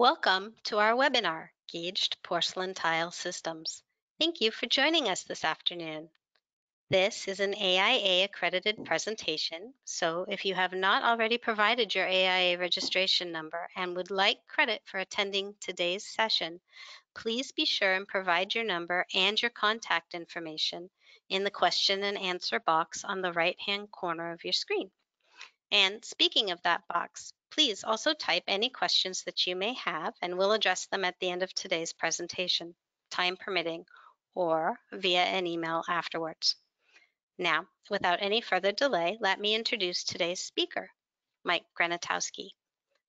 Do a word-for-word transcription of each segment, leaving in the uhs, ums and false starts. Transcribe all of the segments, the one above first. Welcome to our webinar, Gauged Porcelain Tile Systems. Thank you for joining us this afternoon. This is an A I A accredited presentation, so if you have not already provided your A I A registration number and would like credit for attending today's session, please be sure and provide your number and your contact information in the question and answer box on the right-hand corner of your screen. And speaking of that box, please also type any questions that you may have, and we'll address them at the end of today's presentation, time permitting, or via an email afterwards. Now, without any further delay, let me introduce today's speaker, Mike Granatowski.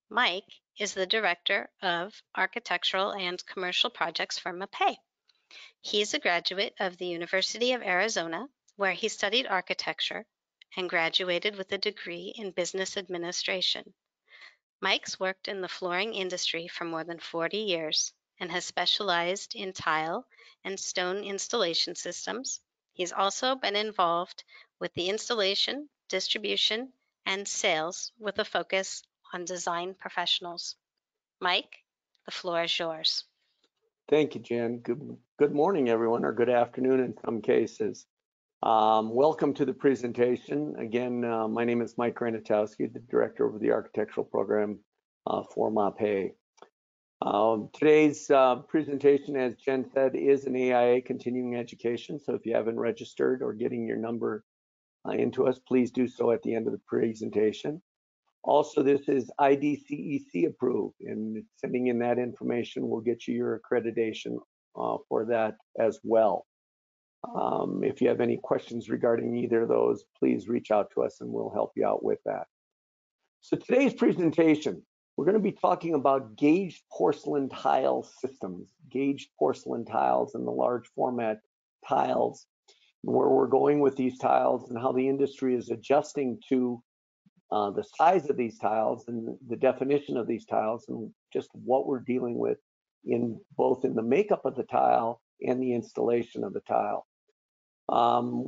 Mike is the Director of Architectural and Commercial Projects for MAPEI. He is a graduate of the University of Arizona, where he studied architecture and graduated with a degree in business administration. Mike's worked in the flooring industry for more than forty years and has specialized in tile and stone installation systems. He's also been involved with the installation, distribution, and sales with a focus on design professionals. Mike, the floor is yours. Thank you, Jen. Good, good morning, everyone, or good afternoon in some cases. Um, welcome to the presentation. Again, uh, my name is Mike Granatowski, the Director of the Architectural Program uh, for MAPEI. Um, today's uh, presentation, as Jen said, is an A I A continuing education. So if you haven't registered or getting your number uh, into us, please do so at the end of the presentation. Also, this is I D C E C approved, and sending in that information will get you your accreditation uh, for that as well. Um, if you have any questions regarding either of those, please reach out to us and we'll help you out with that. So today's presentation, we're going to be talking about gauged porcelain tile systems, gauged porcelain tiles and the large format tiles, where we're going with these tiles and how the industry is adjusting to uh, the size of these tiles and the definition of these tiles and just what we're dealing with in both in the makeup of the tile and the installation of the tile. Um,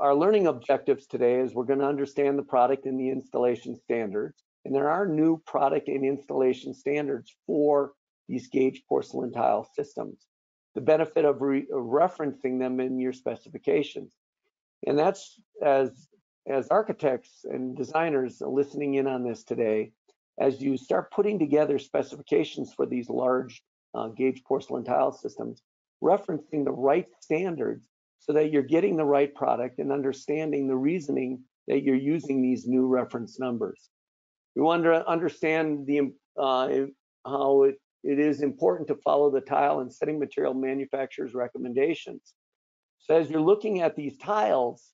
our learning objectives today is we're going to understand the product and the installation standards. And there are new product and installation standards for these gauged porcelain tile systems. The benefit of re referencing them in your specifications. And that's, as, as architects and designers listening in on this today, as you start putting together specifications for these large uh, gauged porcelain tile systems, referencing the right standards so that you're getting the right product and understanding the reasoning that you're using these new reference numbers. We want to understand the, uh, how it, it is important to follow the tile and setting material manufacturers' recommendations. So as you're looking at these tiles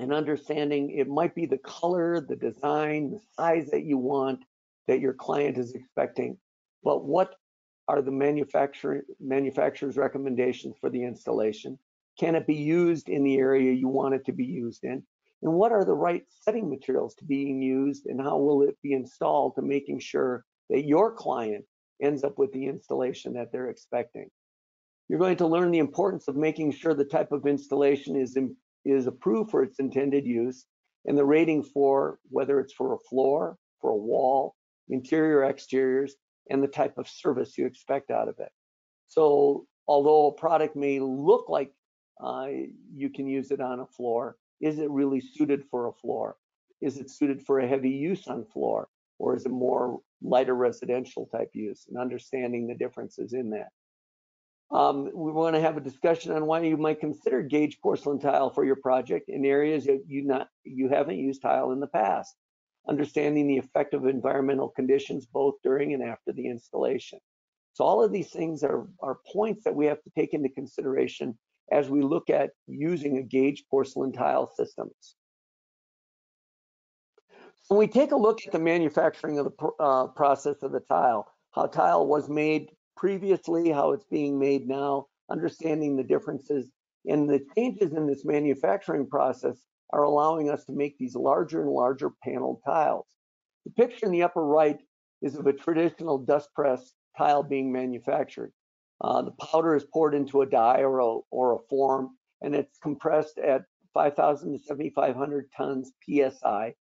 and understanding, it might be the color, the design, the size that you want, that your client is expecting, but what are the manufacturer, manufacturer's recommendations for the installation? Can it be used in the area you want it to be used in? And what are the right setting materials to being used, and how will it be installed to making sure that your client ends up with the installation that they're expecting? You're going to learn the importance of making sure the type of installation is, in, is approved for its intended use, and the rating for whether it's for a floor, for a wall, interior, exteriors, and the type of service you expect out of it. So although a product may look like uh, you can use it on a floor, is it really suited for a floor? Is it suited for a heavy use on floor? Or is it more lighter residential type use? And understanding the differences in that. Um, we want to have a discussion on why you might consider gauged porcelain tile for your project in areas that you, not, you haven't used tile in the past. Understanding the effect of environmental conditions both during and after the installation. So all of these things are, are points that we have to take into consideration as we look at using a gauged porcelain tile systems. When we take a look at the manufacturing of the uh, process of the tile, how tile was made previously, how it's being made now, understanding the differences, and the changes in this manufacturing process are allowing us to make these larger and larger paneled tiles. The picture in the upper right is of a traditional dust press tile being manufactured. Uh, the powder is poured into a die or a, or a form, and it's compressed at five thousand to seventy-five hundred tons P S I,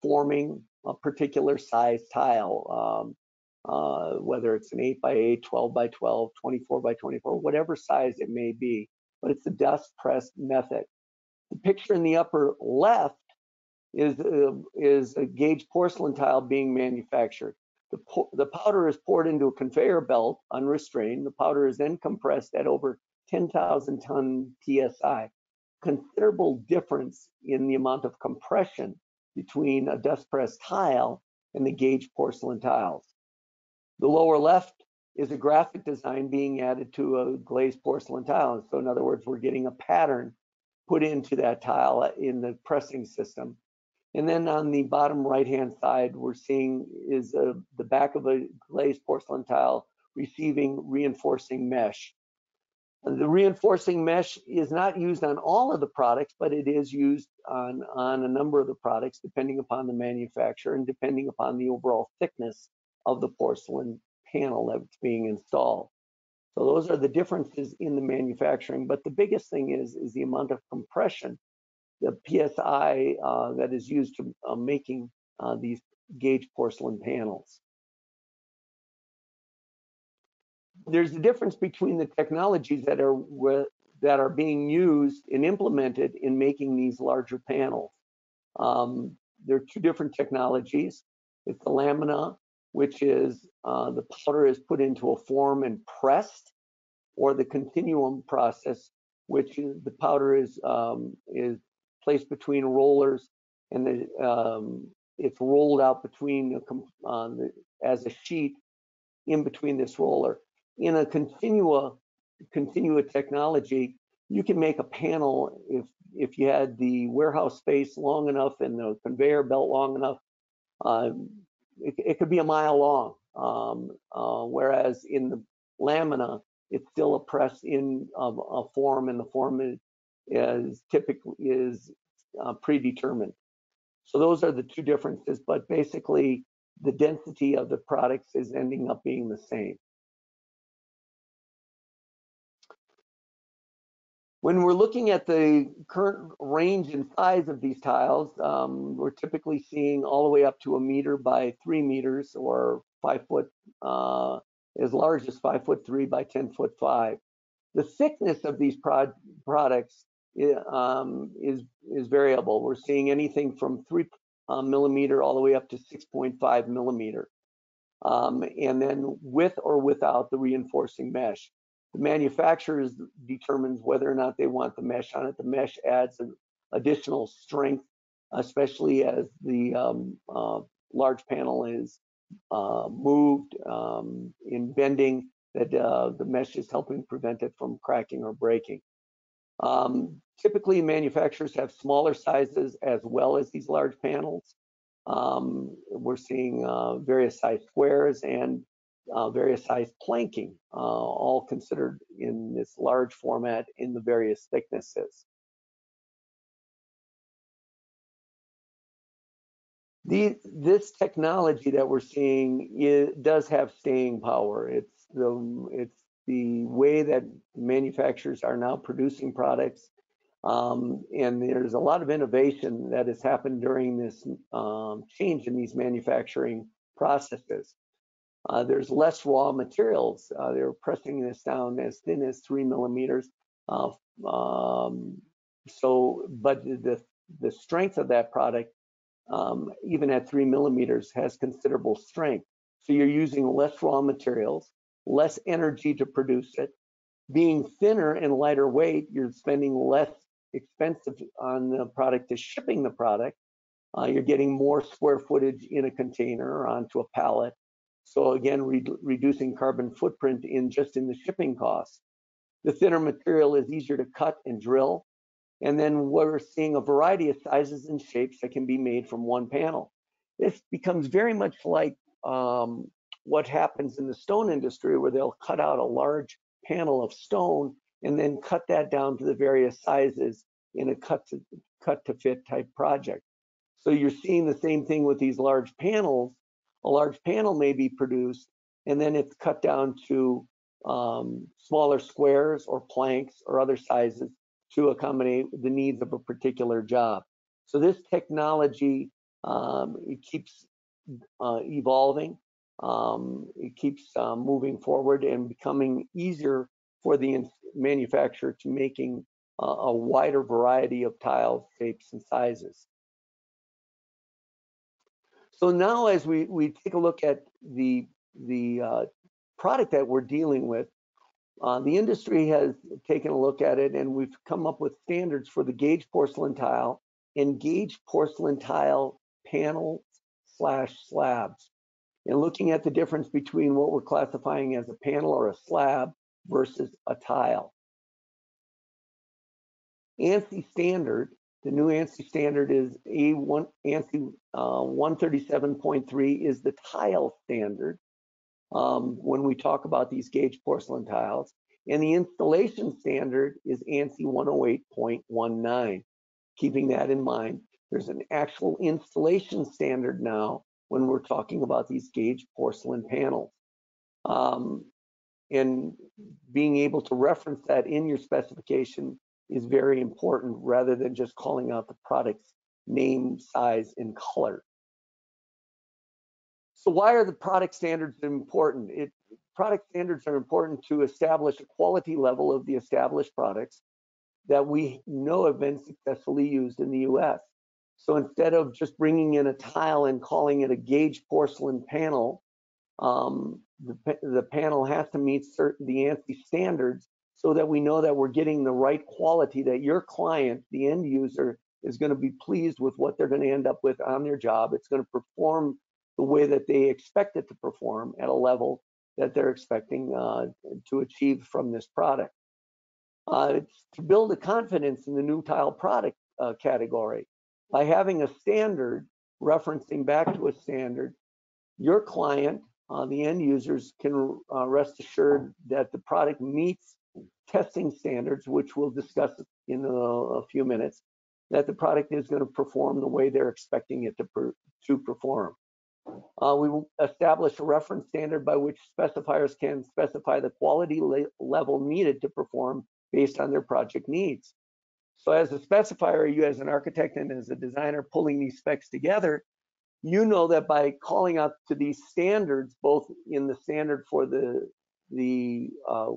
forming a particular size tile, um, uh, whether it's an eight by eight, twelve by twelve, twenty-four by twenty-four, whatever size it may be, but it's the dust press method. The picture in the upper left is, uh, is a gauge porcelain tile being manufactured. The, the powder is poured into a conveyor belt, unrestrained. The powder is then compressed at over ten thousand ton P S I. Considerable difference in the amount of compression between a dust press tile and the gauge porcelain tiles. The lower left is a graphic design being added to a glazed porcelain tile. So in other words, we're getting a pattern put into that tile in the pressing system. And then on the bottom right-hand side, we're seeing is a, the back of a glazed porcelain tile receiving reinforcing mesh. And the reinforcing mesh is not used on all of the products, but it is used on, on a number of the products, depending upon the manufacturer and depending upon the overall thickness of the porcelain panel that's being installed. So those are the differences in the manufacturing. But the biggest thing is, is the amount of compression, the P S I uh, that is used to uh, making uh, these gauge porcelain panels. There's a difference between the technologies that are, that are being used and implemented in making these larger panels. Um, there are two different technologies. It's the lamina, which is uh, the powder is put into a form and pressed, or the continuum process, which is the powder is, um, is placed between rollers and the, um, it's rolled out between the, uh, the, as a sheet in between this roller. In a continua, continua technology, you can make a panel if, if you had the warehouse space long enough and the conveyor belt long enough, uh, it, it could be a mile long. Um, uh, whereas in the lamina, it's still a press in a, a form, and the form is, is typically is uh, predetermined. So those are the two differences, but basically the density of the products is ending up being the same. When we're looking at the current range and size of these tiles, um, we're typically seeing all the way up to a meter by three meters or five foot, uh, as large as five foot three by ten foot five. The thickness of these prod products um, is, is variable. We're seeing anything from three uh, millimeter all the way up to six point five millimeter. Um, and then with or without the reinforcing mesh. The manufacturer determines whether or not they want the mesh on it. The mesh adds an additional strength, especially as the um, uh, large panel is uh, moved um, in bending, that uh, the mesh is helping prevent it from cracking or breaking. Um, typically, manufacturers have smaller sizes as well as these large panels. Um, we're seeing uh, various size squares and Uh, various size planking, uh, all considered in this large format in the various thicknesses. The, this technology that we're seeing is, does have staying power. It's the, it's the way that manufacturers are now producing products, um, and there's a lot of innovation that has happened during this um, change in these manufacturing processes. Uh, there's less raw materials. Uh, they're pressing this down as thin as three millimeters. Uh, um, so, but the the strength of that product, um, even at three millimeters, has considerable strength. So you're using less raw materials, less energy to produce it. Being thinner and lighter weight, you're spending less expensive on the product to shipping the product. Uh, you're getting more square footage in a container or onto a pallet. So again, re reducing carbon footprint in just in the shipping costs. The thinner material is easier to cut and drill. And then we're seeing a variety of sizes and shapes that can be made from one panel. This becomes very much like um, what happens in the stone industry, where they'll cut out a large panel of stone and then cut that down to the various sizes in a cut to, cut to fit type project. So you're seeing the same thing with these large panels. A large panel may be produced, and then it's cut down to um, smaller squares or planks or other sizes to accommodate the needs of a particular job. So this technology um, it keeps uh, evolving. um, it keeps uh, moving forward and becoming easier for the manufacturer to making uh, a wider variety of tiles, shapes, and sizes. So now as we, we take a look at the, the uh, product that we're dealing with, uh, the industry has taken a look at it, and we've come up with standards for the gauge porcelain tile and gauge porcelain tile panel slash slabs. And looking at the difference between what we're classifying as a panel or a slab versus a tile. ANSI standard, the new ANSI standard is A one, ANSI uh, one thirty-seven point three is the tile standard um, when we talk about these gauge porcelain tiles. And the installation standard is ANSI one oh eight point nineteen. Keeping that in mind, there's an actual installation standard now when we're talking about these gauge porcelain panels. Um, and being able to reference that in your specification is very important rather than just calling out the product's name, size, and color. So why are the product standards important? It, product standards are important to establish a quality level of the established products that we know have been successfully used in the U S. So instead of just bringing in a tile and calling it a gauge porcelain panel, um, the, the panel has to meet certain the ANSI standards so that we know that we're getting the right quality that your client, the end user, is going to be pleased with what they're going to end up with on their job. It's going to perform the way that they expect it to perform at a level that they're expecting uh, to achieve from this product. Uh, it's to build a confidence in the new tile product uh, category. By having a standard, referencing back to a standard, your client, uh, the end users, can uh, rest assured that the product meets testing standards, which we'll discuss in a, a few minutes, that the product is going to perform the way they're expecting it to, per, to perform. Uh, we will establish a reference standard by which specifiers can specify the quality le level needed to perform based on their project needs. So as a specifier, you as an architect and as a designer pulling these specs together, you know that by calling out to these standards, both in the standard for the, the uh,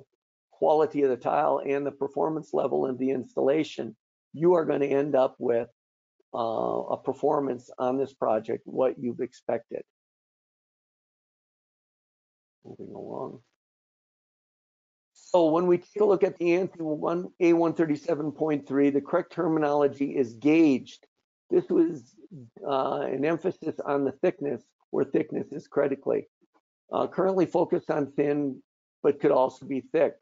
quality of the tile and the performance level of the installation, you are going to end up with uh, a performance on this project, what you've expected. Moving along. So when we take a look at the ANSI A one thirty-seven point three, the correct terminology is gauged. This was uh, an emphasis on the thickness, where thickness is critically. Uh, currently focused on thin, but could also be thick.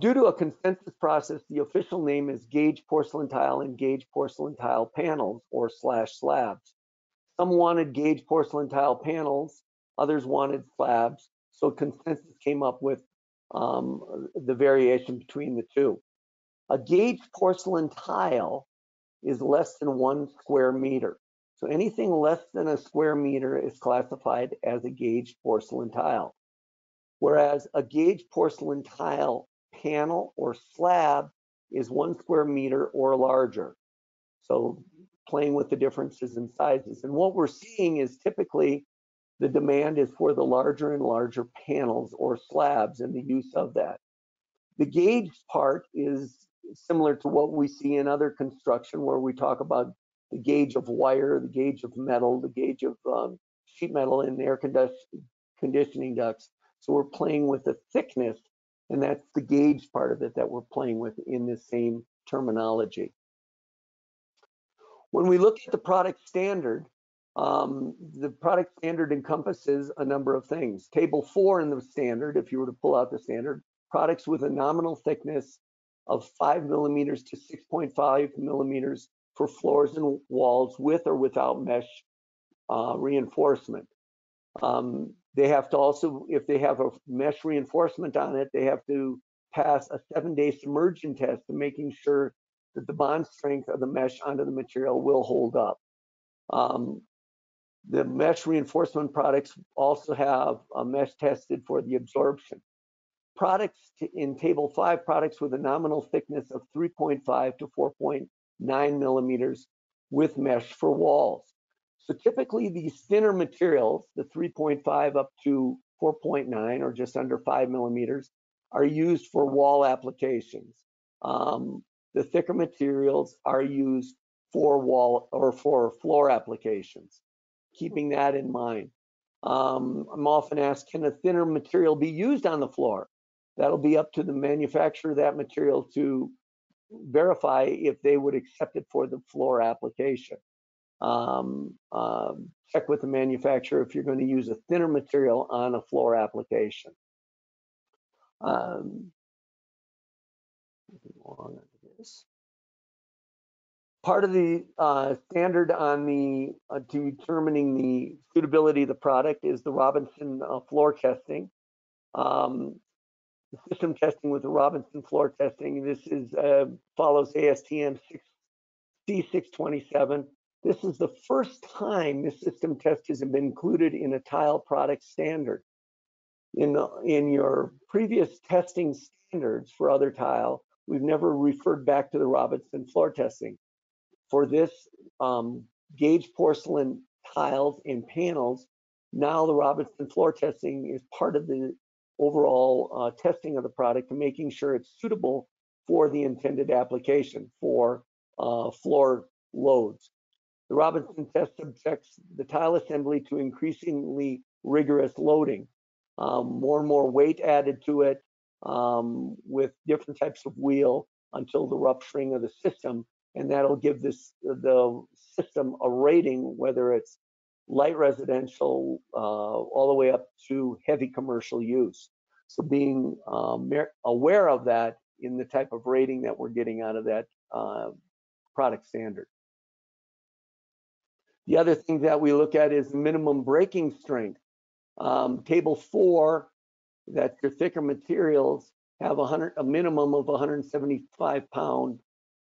Due to a consensus process, the official name is gauge porcelain tile and gauge porcelain tile panels, or slash slabs. Some wanted gauge porcelain tile panels, others wanted slabs, so consensus came up with Um, the variation between the two. A gauge porcelain tile is less than one square meter. So anything less than a square meter is classified as a gauge porcelain tile. Whereas a gauge porcelain tile panel or slab is one square meter or larger. So playing with the differences in sizes. And what we're seeing is typically the demand is for the larger and larger panels or slabs and the use of that. The gauge part is similar to what we see in other construction where we talk about the gauge of wire, the gauge of metal, the gauge of um, sheet metal in air conditioning ducts. So we're playing with the thickness, and that's the gauge part of it that we're playing with in this same terminology. When we look at the product standard, Um, the product standard encompasses a number of things. Table four in the standard, if you were to pull out the standard, products with a nominal thickness of five millimeters to six point five millimeters for floors and walls with or without mesh uh, reinforcement. Um, they have to also, if they have a mesh reinforcement on it, they have to pass a seven-day submersion test to making sure that the bond strength of the mesh onto the material will hold up. Um, The mesh reinforcement products also have a mesh tested for the absorption. Products in table five, products with a nominal thickness of three point five to four point nine millimeters with mesh for walls. So typically these thinner materials, the three point five up to four point nine or just under five millimeters, are used for wall applications. Um, the thicker materials are used for wall or for floor applications, keeping that in mind. Um, I'm often asked, can a thinner material be used on the floor? That'll be up to the manufacturer of that material to verify if they would accept it for the floor application. Um, um, check with the manufacturer if you're going to use a thinner material on a floor application. Um, part of the uh, standard on the uh, to determining the suitability of the product is the Robinson uh, floor testing. Um, the system testing with the Robinson floor testing. This is uh, follows A S T M C six twenty-seven. This is the first time this system test has been included in a tile product standard. In, the, in your previous testing standards for other tile, we've never referred back to the Robinson floor testing. For this um, gauge porcelain tiles and panels, now the Robinson floor testing is part of the overall uh, testing of the product and making sure it's suitable for the intended application for uh, floor loads. The Robinson test subjects the tile assembly to increasingly rigorous loading. Um, more and more weight added to it um, with different types of wheel until the rupturing of the system. And that'll give this the system a rating, whether it's light residential uh, all the way up to heavy commercial use. So being um, aware of that in the type of rating that we're getting out of that uh, product standard. The other thing that we look at is minimum breaking strength. Um, table four, that your thicker materials have a minimum of one hundred seventy-five pound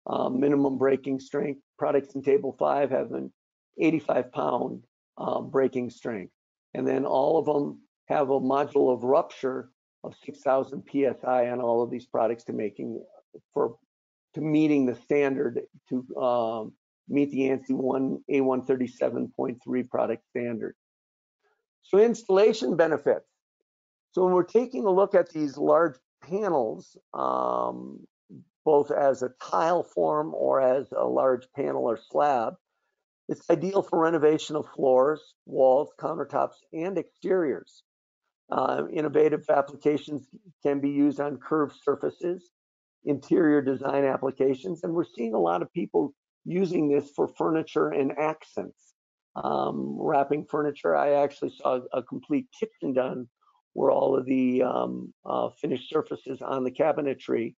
uh, minimum breaking strength. Products in table five have an eighty-five pound uh, breaking strength. And then all of them have a module of rupture of six thousand P S I on all of these products to making for to meeting the standard to um, meet the ANSI A one thirty-seven point three product standard. So installation benefits. So when we're taking a look at these large panels, um, both as a tile form or as a large panel or slab, it's ideal for renovation of floors, walls, countertops, and exteriors. Uh, innovative applications can be used on curved surfaces, interior design applications, and we're seeing a lot of people using this for furniture and accents. Um, wrapping furniture. I actually saw a complete kitchen done where all of the um, uh, finished surfaces on the cabinetry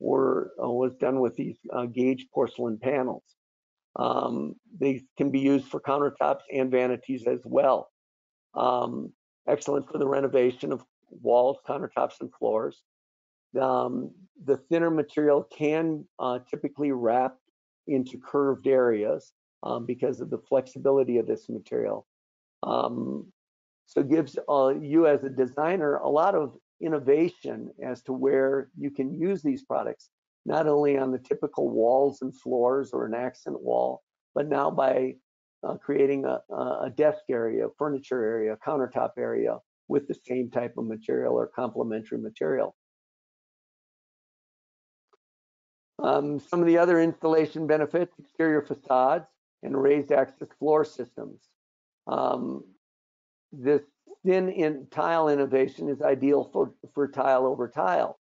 were uh, was done with these uh, gauge porcelain panels. Um, they can be used for countertops and vanities as well. Um, excellent for the renovation of walls, countertops, and floors. Um, the thinner material can uh, typically wrap into curved areas. Um, because of the flexibility of this material. Um, so it gives uh, you as a designer a lot of innovation as to where you can use these products, not only on the typical walls and floors or an accent wall, but now by uh, creating a, a desk area, furniture area, countertop area with the same type of material or complementary material. Um, some of the other installation benefits, exterior facades, and raised access floor systems. Um, this thin in tile innovation is ideal for, for tile over tile.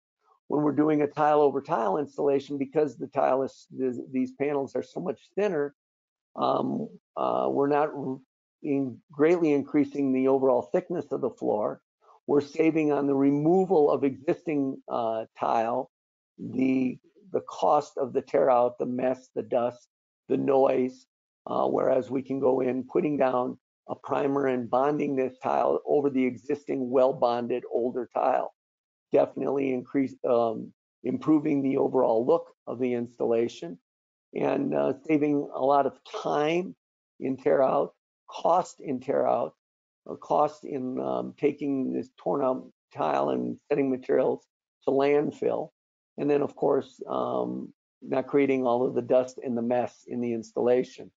When we're doing a tile over tile installation, because the tile is, the, these panels are so much thinner, um, uh, we're not in greatly increasing the overall thickness of the floor. We're saving on the removal of existing uh, tile, the, the cost of the tear out, the mess, the dust, the noise, Uh, whereas we can go in putting down a primer and bonding this tile over the existing well-bonded older tile. Definitely increase, um, improving the overall look of the installation and uh, saving a lot of time in tear out, cost in tear out, or cost in um, taking this torn out tile and setting materials to landfill. And then of course, um, not creating all of the dust and the mess in the installation.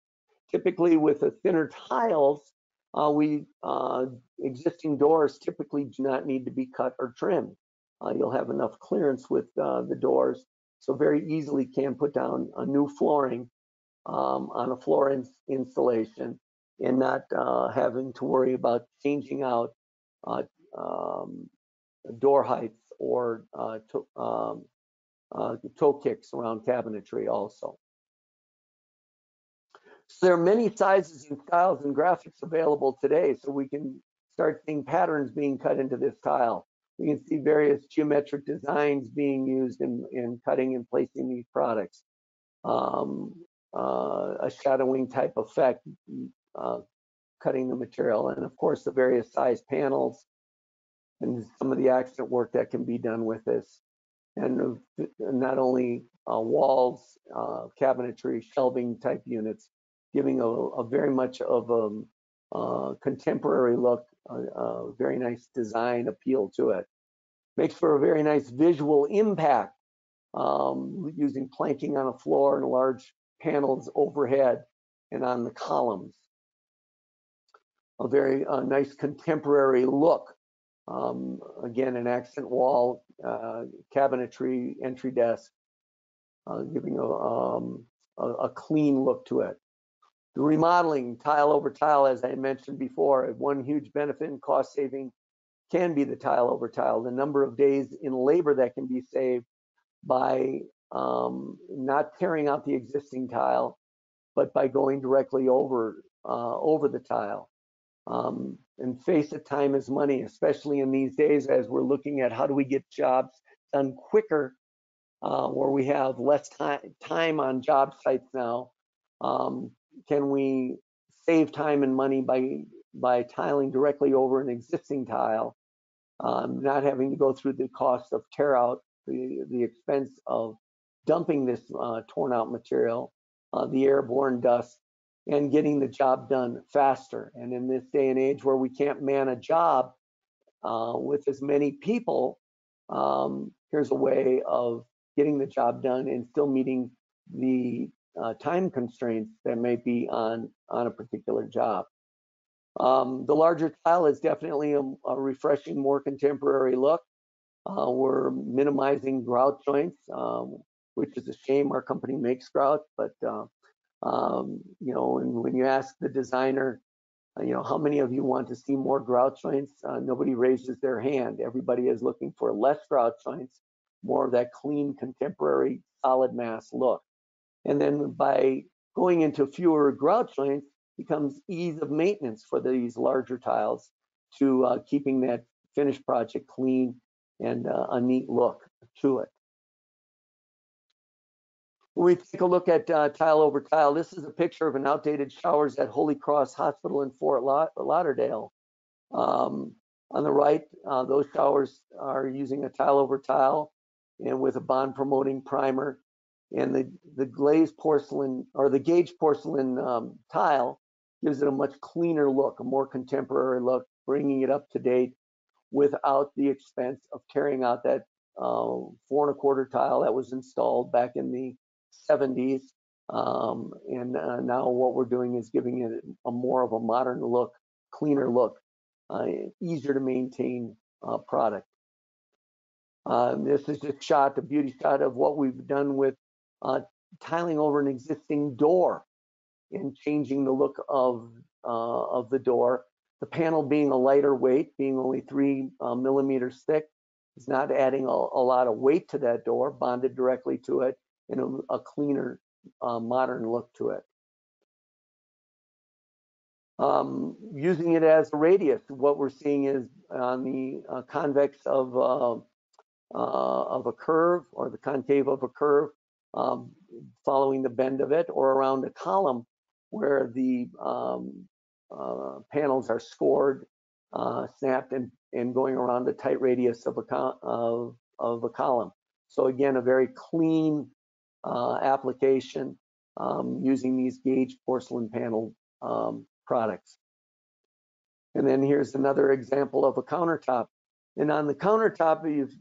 Typically with the thinner tiles, uh, we uh, existing doors typically do not need to be cut or trimmed. Uh, you'll have enough clearance with uh, the doors, so very easily can put down a new flooring um, on a floor in installation and not uh, having to worry about changing out uh, um, door heights or uh, to, um, uh, toe kicks around cabinetry also. So there are many sizes and styles and graphics available today, so we can start seeing patterns being cut into this tile. We can see various geometric designs being used in, in cutting and placing these products. Um, uh, a shadowing type effect, uh, cutting the material, and of course the various size panels and some of the accent work that can be done with this. And not only uh, walls, uh, cabinetry, shelving type units, giving a, a very much of a uh, contemporary look, a, a very nice design appeal to it. Makes for a very nice visual impact um, using planking on a floor and large panels overhead and on the columns. A very uh, nice contemporary look. Um, again, an accent wall, uh, cabinetry, entry desk, uh, giving a, um, a, a clean look to it. The remodeling tile over tile, as I mentioned before, one huge benefit and cost saving can be the tile over tile, the number of days in labor that can be saved by um, not tearing out the existing tile, but by going directly over, uh, over the tile. Um, and face it, time is money, especially in these days as we're looking at how do we get jobs done quicker, uh, where we have less time, time on job sites now. Um, Can we save time and money by by tiling directly over an existing tile, um, not having to go through the cost of tear out, the, the expense of dumping this uh, torn out material, uh, the airborne dust, and getting the job done faster. And in this day and age where we can't man a job uh, with as many people, um, here's a way of getting the job done and still meeting the Uh, time constraints that may be on on a particular job. Um, the larger tile is definitely a, a refreshing, more contemporary look. Uh, we're minimizing grout joints, um, which is a shame. Our company makes grout, but uh, um, you know, and when you ask the designer, uh, you know, how many of you want to see more grout joints? Uh, nobody raises their hand. Everybody is looking for less grout joints, more of that clean, contemporary, solid mass look. And then by going into fewer grout joints becomes ease of maintenance for these larger tiles to uh, keeping that finished project clean and uh, a neat look to it. When we take a look at uh, tile over tile, this is a picture of an outdated showers at Holy Cross Hospital in Fort La Lauderdale. Um, on the right, uh, those showers are using a tile over tile and with a bond promoting primer. And the, the glazed porcelain or the gauge porcelain um, tile gives it a much cleaner look, a more contemporary look, bringing it up to date without the expense of tearing out that uh, four and a quarter tile that was installed back in the seventies. Um, and uh, now what we're doing is giving it a more of a modern look, cleaner look, uh, easier to maintain uh, product. Uh, this is just shot, a beauty shot of what we've done with Uh, tiling over an existing door and changing the look of uh, of the door. The panel being a lighter weight, being only three uh, millimeters thick, is not adding a, a lot of weight to that door, bonded directly to it, and a, a cleaner, uh, modern look to it. Um, using it as a radius, what we're seeing is on the uh, convex of uh, uh, of a curve, or the concave of a curve, Um, following the bend of it, or around a column where the um, uh, panels are scored, uh, snapped, and, and going around the tight radius of a, co of, of a column. So again, a very clean uh, application um, using these gauge porcelain panel um, products. And then here's another example of a countertop. And on the countertop, you've,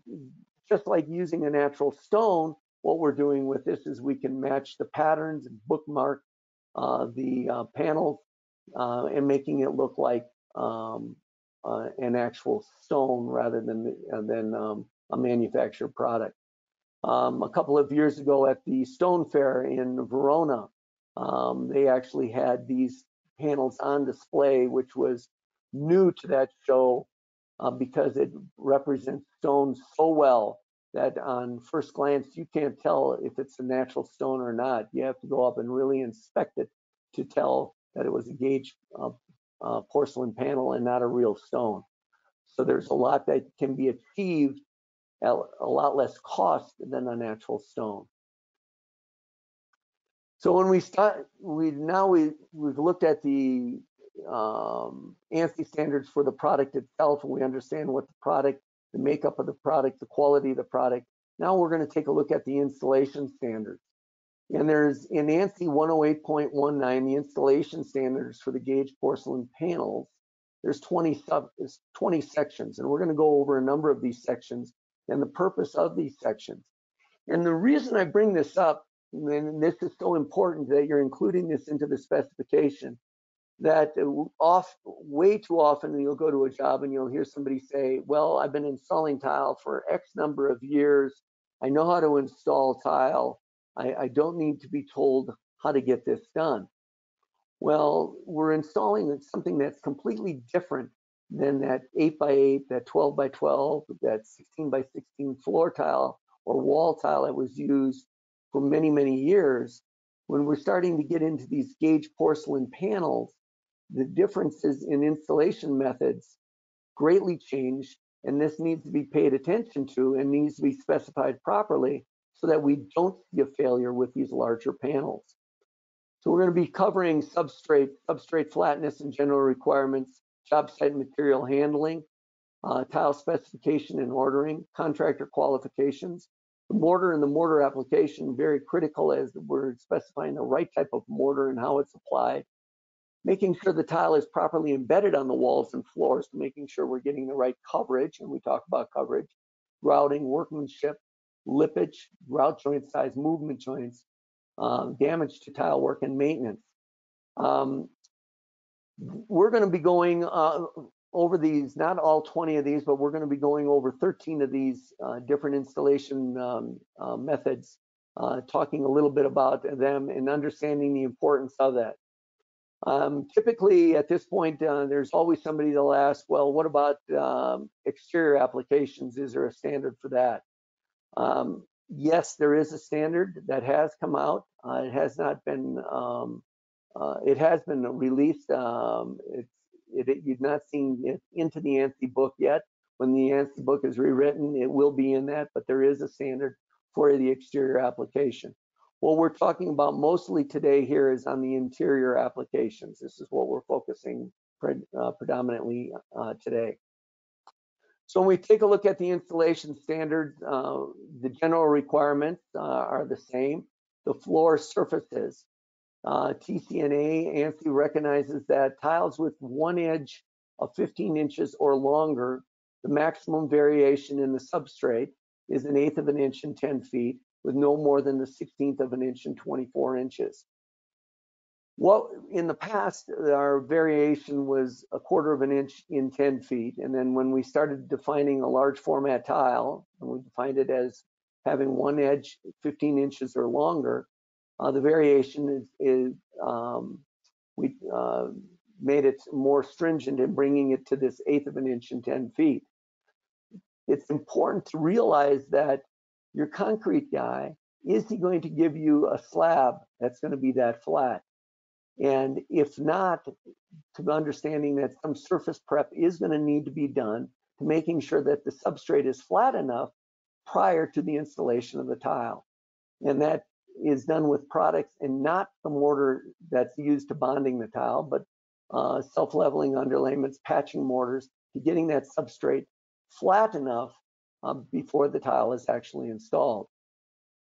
just like using a natural stone, what we're doing with this is we can match the patterns and bookmark uh, the uh, panels uh, and making it look like um, uh, an actual stone rather than, uh, than um, a manufactured product. Um, a couple of years ago at the Stone Fair in Verona, um, they actually had these panels on display, which was new to that show uh, because it represents stone so well that on first glance, you can't tell if it's a natural stone or not. You have to go up and really inspect it to tell that it was a gauge uh, uh, porcelain panel and not a real stone. So there's a lot that can be achieved at a lot less cost than a natural stone. So when we start, we now we, we've looked at the um, ANSI standards for the product itself, and we understand what the product, the makeup of the product, the quality of the product. Now we're going to take a look at the installation standards. And there's in ANSI one oh eight point nineteen, the installation standards for the gauge porcelain panels, there's twenty, sub, twenty sections, and we're going to go over a number of these sections and the purpose of these sections. And the reason I bring this up, and this is so important that you're including this into the specification, that off, way too often you'll go to a job and you'll hear somebody say, well, I've been installing tile for X number of years. I know how to install tile. I, I don't need to be told how to get this done. Well, we're installing something that's completely different than that eight by eight, that twelve by twelve, that sixteen by sixteen floor tile or wall tile that was used for many, many years. When we're starting to get into these gauge porcelain panels, the differences in installation methods greatly change, and this needs to be paid attention to and needs to be specified properly so that we don't see a failure with these larger panels. So we're going to be covering substrate, substrate flatness and general requirements, job site material handling, uh, tile specification and ordering, contractor qualifications, the mortar and the mortar application, very critical as we're specifying the right type of mortar and how it's applied, making sure the tile is properly embedded on the walls and floors, making sure we're getting the right coverage, and we talk about coverage, grouting, workmanship, lippage, grout joint size, movement joints, uh, damage to tile work, and maintenance. Um, We're going to be going uh, over these, not all twenty of these, but we're going to be going over thirteen of these uh, different installation um, uh, methods, uh, talking a little bit about them and understanding the importance of that. Um, typically, at this point, uh, there's always somebody that'll ask, well, what about um, exterior applications? Is there a standard for that? Um, yes, there is a standard that has come out. Uh, it has not been... Um, Uh, it has been released. Um, it's, it, it, you've not seen it into the ANSI book yet. When the ANSI book is rewritten, it will be in that, but there is a standard for the exterior application. What we're talking about mostly today here is on the interior applications. This is what we're focusing pre, uh, predominantly uh, today. So when we take a look at the installation standards, uh, the general requirements uh, are the same. The floor surfaces. Uh, T C N A, ANSI recognizes that tiles with one edge of fifteen inches or longer, the maximum variation in the substrate is an eighth of an inch and ten feet, with no more than the sixteenth of an inch and twenty-four inches. What in the past, our variation was a quarter of an inch in ten feet, and then when we started defining a large format tile, and we defined it as having one edge fifteen inches or longer, Uh, the variation is, is um, we uh, made it more stringent in bringing it to this eighth of an inch and ten feet. It's important to realize that your concrete guy, is he going to give you a slab that's going to be that flat? And if not, to the understanding that some surface prep is going to need to be done to making sure that the substrate is flat enough prior to the installation of the tile. And that is done with products and not the mortar that's used to bonding the tile, but uh, self-leveling underlayments, patching mortars, to getting that substrate flat enough um, before the tile is actually installed.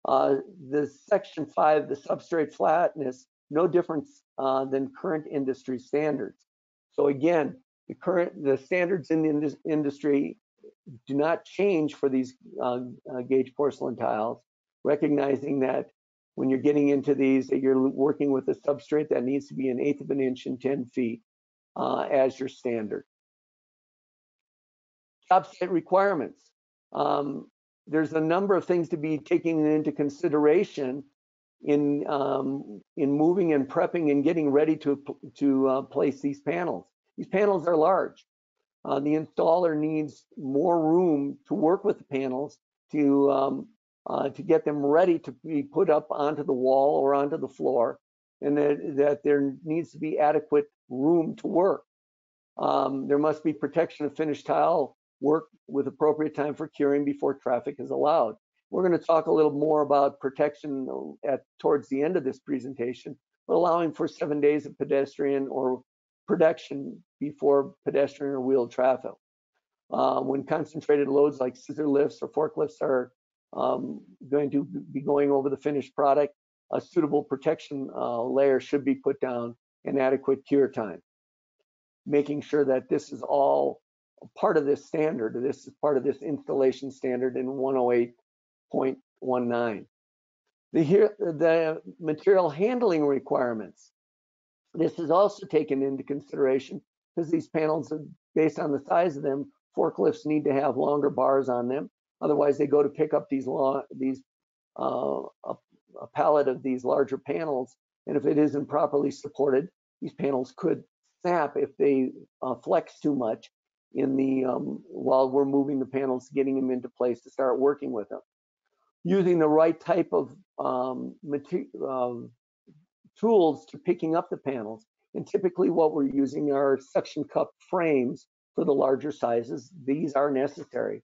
Uh, the section five, the substrate flatness, no difference uh, than current industry standards. So again, the current the standards in the ind industry do not change for these uh, uh, gauge porcelain tiles, recognizing that when you're getting into these, that you're working with a substrate that needs to be an eighth of an inch and ten feet uh, as your standard. Job site requirements. Um, there's a number of things to be taken into consideration in um, in moving and prepping and getting ready to, to uh, place these panels. These panels are large. Uh, the installer needs more room to work with the panels to um, uh, to get them ready to be put up onto the wall or onto the floor, and that, that there needs to be adequate room to work. Um, there must be protection of finished tile work with appropriate time for curing before traffic is allowed. We're going to talk a little more about protection at towards the end of this presentation, but allowing for seven days of pedestrian or production before pedestrian or wheeled traffic. Uh, when concentrated loads like scissor lifts or forklifts are um, going to be going over the finished product, a suitable protection uh, layer should be put down and adequate cure time. Making sure that this is all part of this standard, this is part of this installation standard in one oh eight point nineteen. The, here, the material handling requirements. This is also taken into consideration because these panels, are, based on the size of them, forklifts need to have longer bars on them. Otherwise, they go to pick up these, long, these uh, a, a pallet of these larger panels, and if it isn't properly supported, these panels could snap if they uh, flex too much in the um, while we're moving the panels, getting them into place to start working with them. Using the right type of um, material. Uh, tools to picking up the panels, and typically what we're using are suction cup frames for the larger sizes. These are necessary,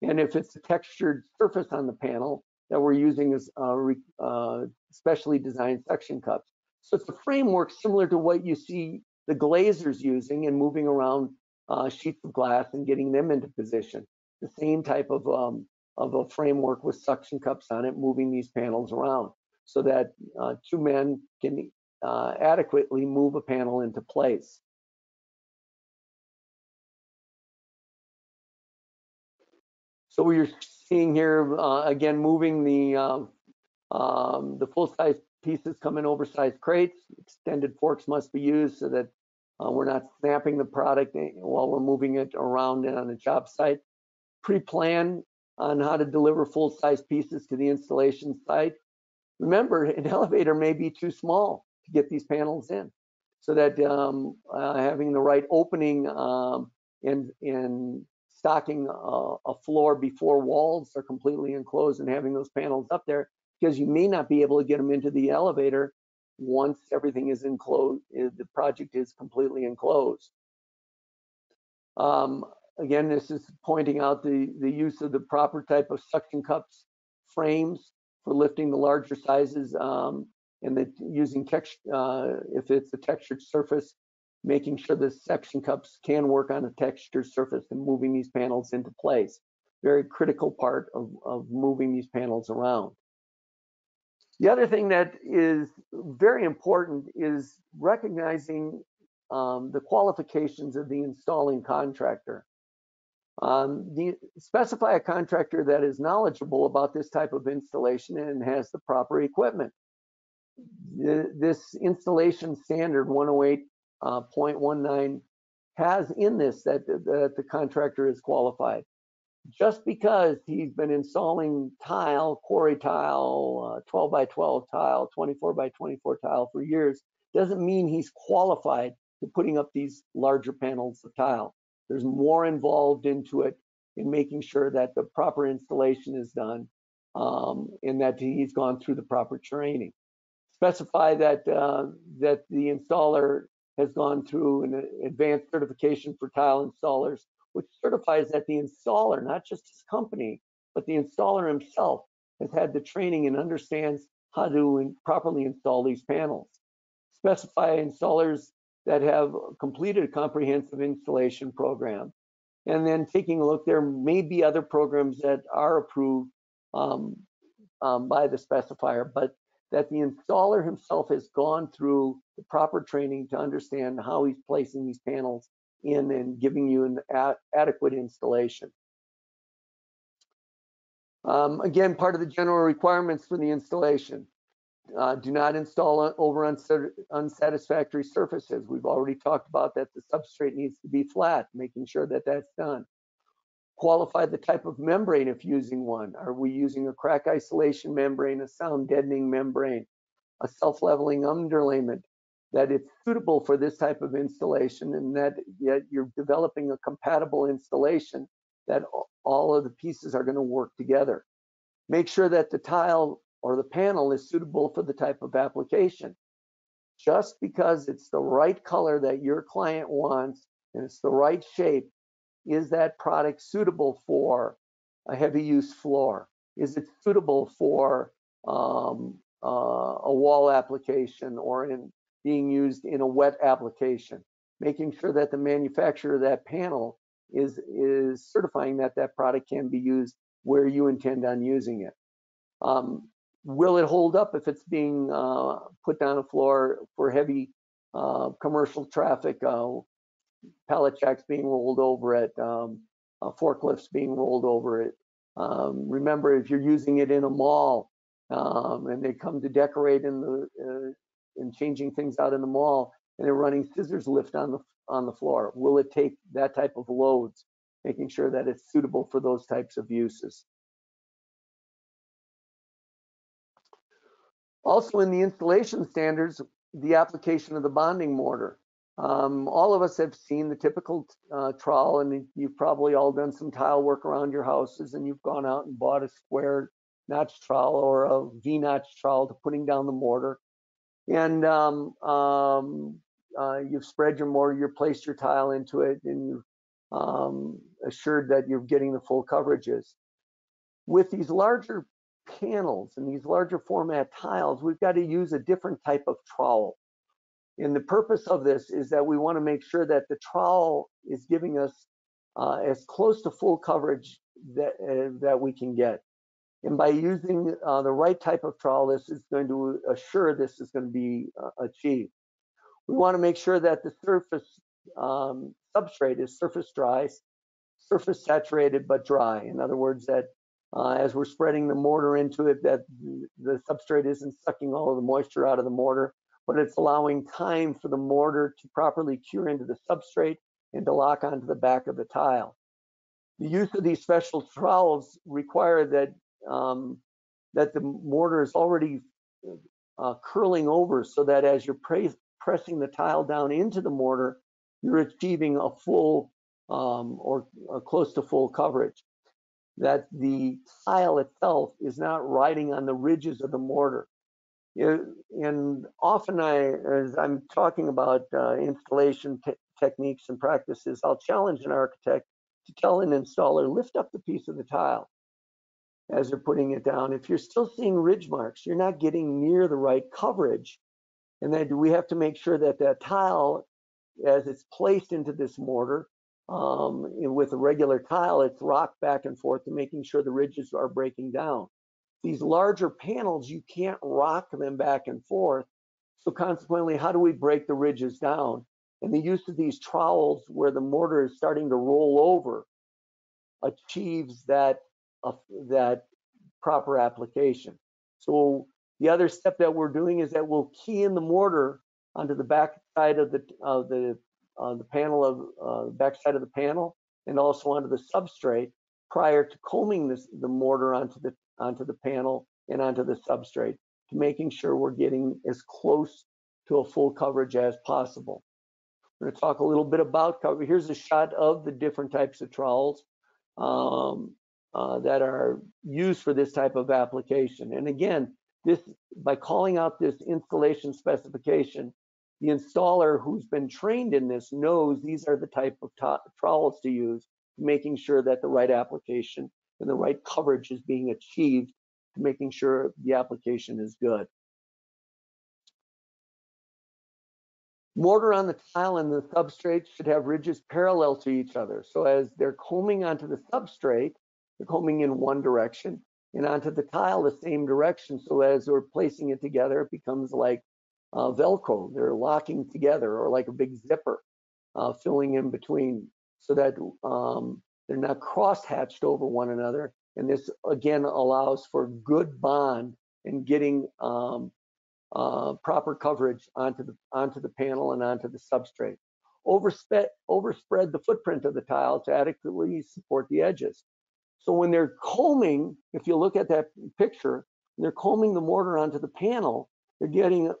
and if it's a textured surface on the panel that we're using is uh, uh, specially designed suction cups. So it's a framework similar to what you see the glazers using and moving around uh, sheets of glass and getting them into position. The same type of, um, of a framework with suction cups on it, moving these panels around, so that uh, two men can uh, adequately move a panel into place. So we're seeing here, uh, again, moving the, uh, um, the full-size pieces come in oversized crates. Extended forks must be used so that uh, we're not snapping the product while we're moving it around on a job site. Pre-plan on how to deliver full-size pieces to the installation site. Remember, an elevator may be too small to get these panels in, so that um, uh, having the right opening um, and, and stocking a, a floor before walls are completely enclosed and having those panels up there, because you may not be able to get them into the elevator once everything is enclosed, the project is completely enclosed. Um, again, this is pointing out the, the use of the proper type of suction cups, frames, for lifting the larger sizes, um, and the, using text, uh, if it's a textured surface, making sure the suction cups can work on a textured surface and moving these panels into place. Very critical part of, of moving these panels around. The other thing that is very important is recognizing um, the qualifications of the installing contractor. Um, the, specify a contractor that is knowledgeable about this type of installation and has the proper equipment. The, this installation standard one oh eight point nineteen uh, has in this that, that the contractor is qualified. Just because he's been installing tile, quarry tile, uh, twelve by twelve tile, twenty-four by twenty-four tile for years, doesn't mean he's qualified to putting up these larger panels of tile. There's more involved into it in making sure that the proper installation is done um, and that he's gone through the proper training. Specify that, uh, that the installer has gone through an advanced certification for tile installers, which certifies that the installer, not just his company, but the installer himself has had the training and understands how to in- properly install these panels. Specify installers that have completed a comprehensive installation program. And then taking a look, there may be other programs that are approved um, um, by the specifier, but that the installer himself has gone through the proper training to understand how he's placing these panels in and giving you an ad adequate installation. Um, again, part of the general requirements for the installation. Uh, do not install over unsatisfactory surfaces. We've already talked about that. The substrate needs to be flat, making sure that that's done. Qualify the type of membrane if using one. Are we using a crack isolation membrane, a sound deadening membrane, a self-leveling underlayment? That it's suitable for this type of installation, and that yet you're developing a compatible installation that all of the pieces are going to work together. Make sure that the tile or the panel is suitable for the type of application. Just because it's the right color that your client wants and it's the right shape, is that product suitable for a heavy use floor? Is it suitable for um, uh, a wall application or in being used in a wet application? Making sure that the manufacturer of that panel is, is certifying that that product can be used where you intend on using it. Um, Will it hold up if it's being uh, put down a floor for heavy uh, commercial traffic, uh, pallet jacks being rolled over it, um, uh, forklifts being rolled over it? Um, remember, if you're using it in a mall um, and they come to decorate in the uh, and changing things out in the mall, and they're running scissors lift on the on the floor, will it take that type of loads? Making sure that it's suitable for those types of uses. Also in the installation standards, the application of the bonding mortar. Um, all of us have seen the typical uh, trowel, and you've probably all done some tile work around your houses, and you've gone out and bought a square notch trowel or a V-notch trowel to putting down the mortar. And um, um, uh, you've spread your mortar, you've placed your tile into it, and you've um, assured that you're getting the full coverages. With these larger panels and these larger format tiles, we've got to use a different type of trowel. And the purpose of this is that we want to make sure that the trowel is giving us uh, as close to full coverage that, uh, that we can get. And by using uh, the right type of trowel, this is going to assure this is going to be uh, achieved. We want to make sure that the surface um, substrate is surface dry, surface saturated but dry. In other words, that Uh, as we're spreading the mortar into it, that the substrate isn't sucking all of the moisture out of the mortar, but it's allowing time for the mortar to properly cure into the substrate and to lock onto the back of the tile. The use of these special trowels require that, um, that the mortar is already uh, curling over, so that as you're pre pressing the tile down into the mortar, you're achieving a full um, or uh, close to full coverage. That the tile itself is not riding on the ridges of the mortar. It, and often I, as I'm talking about uh, installation te techniques and practices, I'll challenge an architect to tell an installer, lift up the piece of the tile as they're putting it down. If you're still seeing ridge marks, you're not getting near the right coverage. And then we have to make sure that that tile, as it's placed into this mortar, Um, and with a regular tile, it's rocked back and forth to making sure the ridges are breaking down. These larger panels, you can't rock them back and forth. So consequently, how do we break the ridges down? And the use of these trowels where the mortar is starting to roll over achieves that, uh, that proper application. So the other step that we're doing is that we'll key in the mortar onto the back side of the, of the Uh, the panel of uh, the backside of the panel, and also onto the substrate prior to combing this, the mortar onto the onto the panel and onto the substrate, to making sure we're getting as close to a full coverage as possible. We're going to talk a little bit about coverage. Here's a shot of the different types of trowels um, uh, that are used for this type of application. And again, this by calling out this installation specification, the installer who's been trained in this knows these are the type of trowels to use, making sure that the right application and the right coverage is being achieved, making sure the application is good. Mortar on the tile and the substrate should have ridges parallel to each other. So as they're combing onto the substrate, they're combing in one direction, and onto the tile the same direction. So as we're placing it together, it becomes like Uh, Velcro. They're locking together, or like a big zipper uh, filling in between, so that um, they're not cross-hatched over one another. And this again allows for good bond and getting um, uh, proper coverage onto the onto the panel and onto the substrate. Overspe overspread the footprint of the tile to adequately support the edges. So when they're combing, if you look at that picture, they're combing the mortar onto the panel, they're getting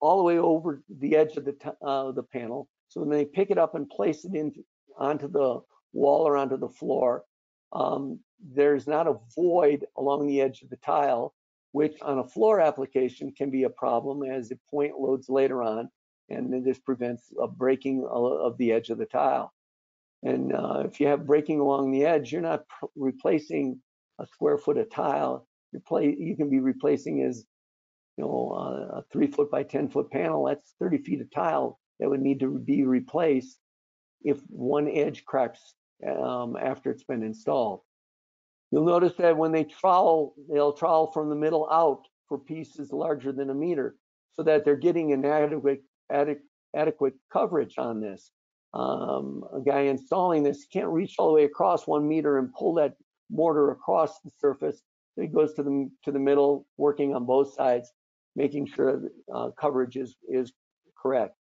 all the way over the edge of the, uh, the panel. So when they pick it up and place it into, onto the wall or onto the floor, um, there's not a void along the edge of the tile, which on a floor application can be a problem as it point loads later on, and then this prevents a breaking of the edge of the tile. And uh, if you have breaking along the edge, you're not replacing a square foot of tile. You're play you can be replacing as you know uh, a three foot by ten foot panel. That's thirty feet of tile that would need to be replaced if one edge cracks um, after it's been installed. You'll notice that when they trowel, they'll trowel from the middle out for pieces larger than a meter, so that they're getting an adequate adequate, adequate coverage on this. Um, a guy installing this can't reach all the way across one meter and pull that mortar across the surface. It goes to the to the middle, working on both sides, making sure that, uh, coverage is is correct.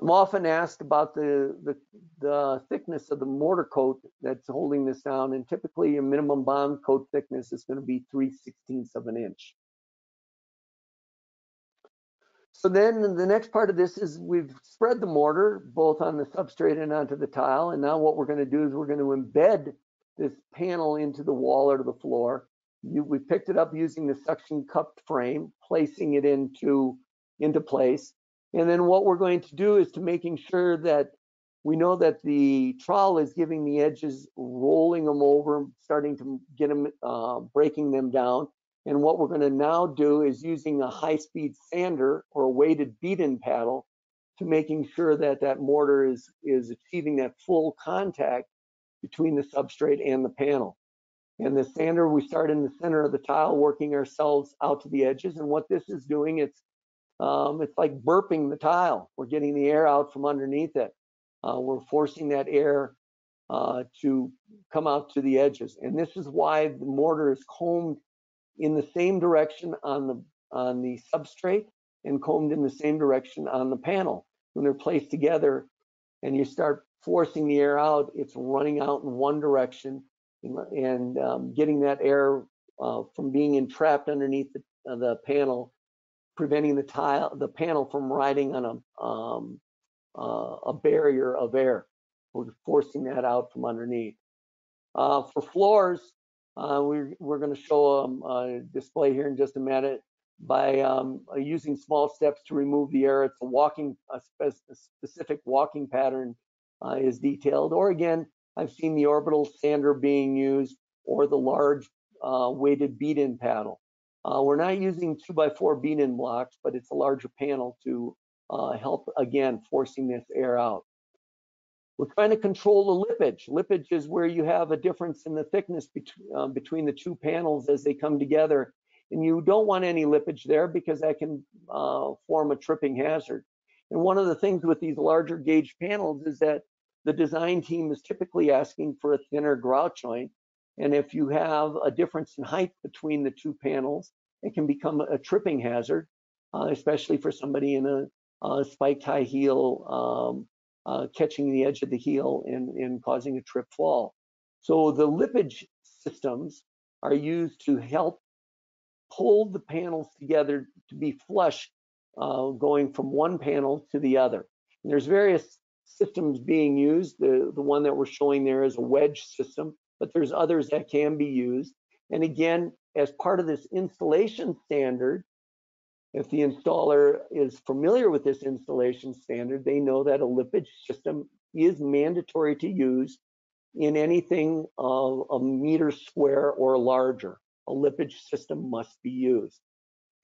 I'm often asked about the, the the thickness of the mortar coat that's holding this down, and typically your minimum bond coat thickness is going to be three sixteenths of an inch. So then the next part of this is we've spread the mortar both on the substrate and onto the tile, and now what we're going to do is we're going to embed this panel into the wall or to the floor. You, we picked it up using the suction cupped frame, placing it into, into place. And then what we're going to do is to making sure that we know that the trowel is giving the edges, rolling them over, starting to get them, uh, breaking them down. And what we're going to now do is using a high-speed sander or a weighted beaten paddle to making sure that that mortar is, is achieving that full contact between the substrate and the panel. And the sander, we start in the center of the tile, working ourselves out to the edges. And what this is doing, it's um, it's like burping the tile. We're getting the air out from underneath it. Uh, we're forcing that air uh, to come out to the edges. And this is why the mortar is combed in the same direction on the on the substrate and combed in the same direction on the panel. When they're placed together and you start forcing the air out, it's running out in one direction and um, getting that air uh, from being entrapped underneath the, uh, the panel, preventing the tile, the panel from riding on a, um, uh, a barrier of air. We're forcing that out from underneath. Uh, for floors, Uh, we're we're going to show um, a display here in just a minute by um, using small steps to remove the air. It's a walking, a, spe a specific walking pattern uh, is detailed. Or again, I've seen the orbital sander being used or the large uh, weighted beat-in paddle. Uh, we're not using two by four beat-in blocks, but it's a larger panel to uh, help again forcing this air out. We're trying to control the lippage. Lippage is where you have a difference in the thickness bet um, between the two panels as they come together. And you don't want any lippage there because that can uh, form a tripping hazard. And one of the things with these larger gauge panels is that the design team is typically asking for a thinner grout joint. And if you have a difference in height between the two panels, it can become a tripping hazard, uh, especially for somebody in a, a spiked high heel um, Uh, catching the edge of the heel and, and causing a trip fall. So the lippage systems are used to help pull the panels together to be flush uh, going from one panel to the other. And there's various systems being used. The, the one that we're showing there is a wedge system, but there's others that can be used. And again, as part of this installation standard, if the installer is familiar with this installation standard, they know that a lippage system is mandatory to use in anything of a meter square or larger. A lippage system must be used.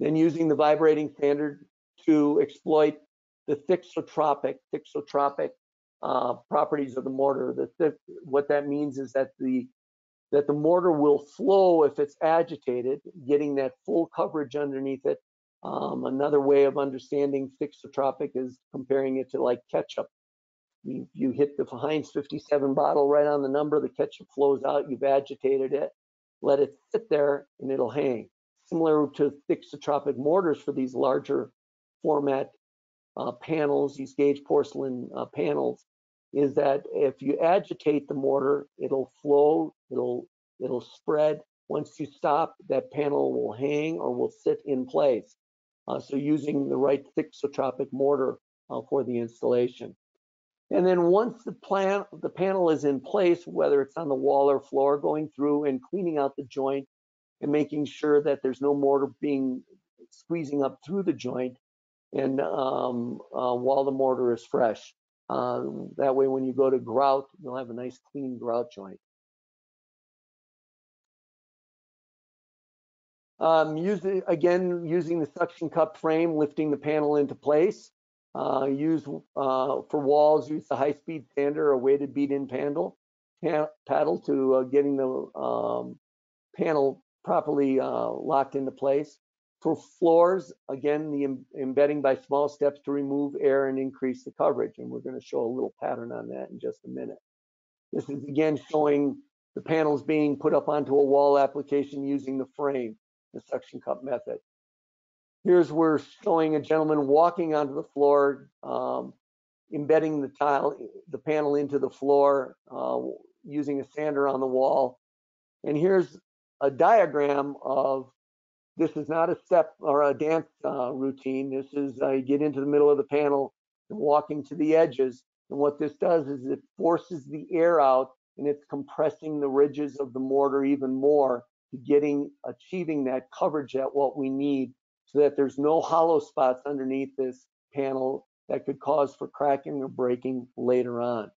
Then using the vibrating standard to exploit the thixotropic, thixotropic uh, properties of the mortar. The th what that means is that the that the mortar will flow if it's agitated, getting that full coverage underneath it. Um, another way of understanding thixotropic is comparing it to like ketchup. You, you hit the Heinz fifty-seven bottle right on the number, the ketchup flows out, you've agitated it, let it sit there, and it'll hang. similar to thixotropic mortars for these larger format uh, panels, these gauge porcelain uh, panels, is that if you agitate the mortar, it'll flow, it'll it'll spread. Once you stop, that panel will hang or will sit in place. Uh, so using the right thixotropic mortar uh, for the installation. And then once the, plan, the panel is in place, whether it's on the wall or floor, going through and cleaning out the joint and making sure that there's no mortar being squeezing up through the joint and um, uh, while the mortar is fresh. Uh, that way, when you go to grout, you'll have a nice clean grout joint. Um, use the, again, using the suction cup frame, lifting the panel into place. Uh, use uh, for walls, use the high-speed sander or weighted bead-in paddle, paddle to uh, getting the um, panel properly uh, locked into place. For floors, again, the em embedding by small steps to remove air and increase the coverage. And we're going to show a little pattern on that in just a minute. This is again showing the panels being put up onto a wall application using the frame, the suction cup method. Here's where we're showing a gentleman walking onto the floor, um, embedding the tile, the panel into the floor, uh, using a sander on the wall. And here's a diagram of, this is not a step or a dance uh, routine. This is uh, you get into the middle of the panel and walking to the edges. And what this does is it forces the air out, and it's compressing the ridges of the mortar even more to getting, achieving that coverage at what we need, so that there's no hollow spots underneath this panel that could cause for cracking or breaking later on.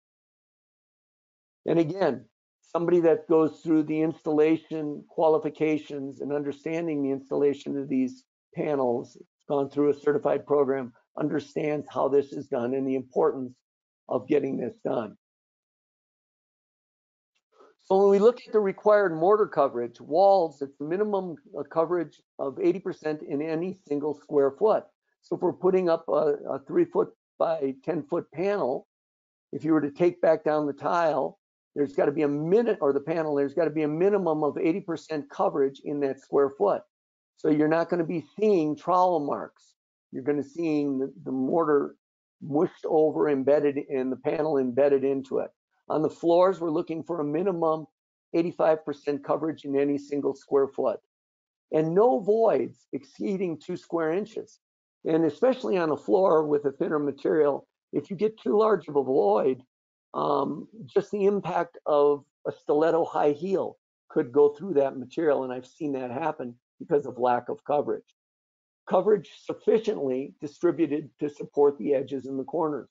And again, somebody that goes through the installation qualifications and understanding the installation of these panels, gone through a certified program, understands how this is done and the importance of getting this done. So when we look at the required mortar coverage, walls, it's minimum coverage of eighty percent in any single square foot. So if we're putting up a, a three foot by ten foot panel, if you were to take back down the tile, there's got to be a minute or the panel, there's got to be a minimum of eighty percent coverage in that square foot. So you're not going to be seeing trowel marks. You're going to be seeing the, the mortar mushed over, embedded in the panel, embedded into it. On the floors, we're looking for a minimum eighty-five percent coverage in any single square foot, and no voids exceeding two square inches. And especially on a floor with a thinner material, if you get too large of a void, um, just the impact of a stiletto high heel could go through that material, and I've seen that happen because of lack of coverage. Coverage sufficiently distributed to support the edges and the corners.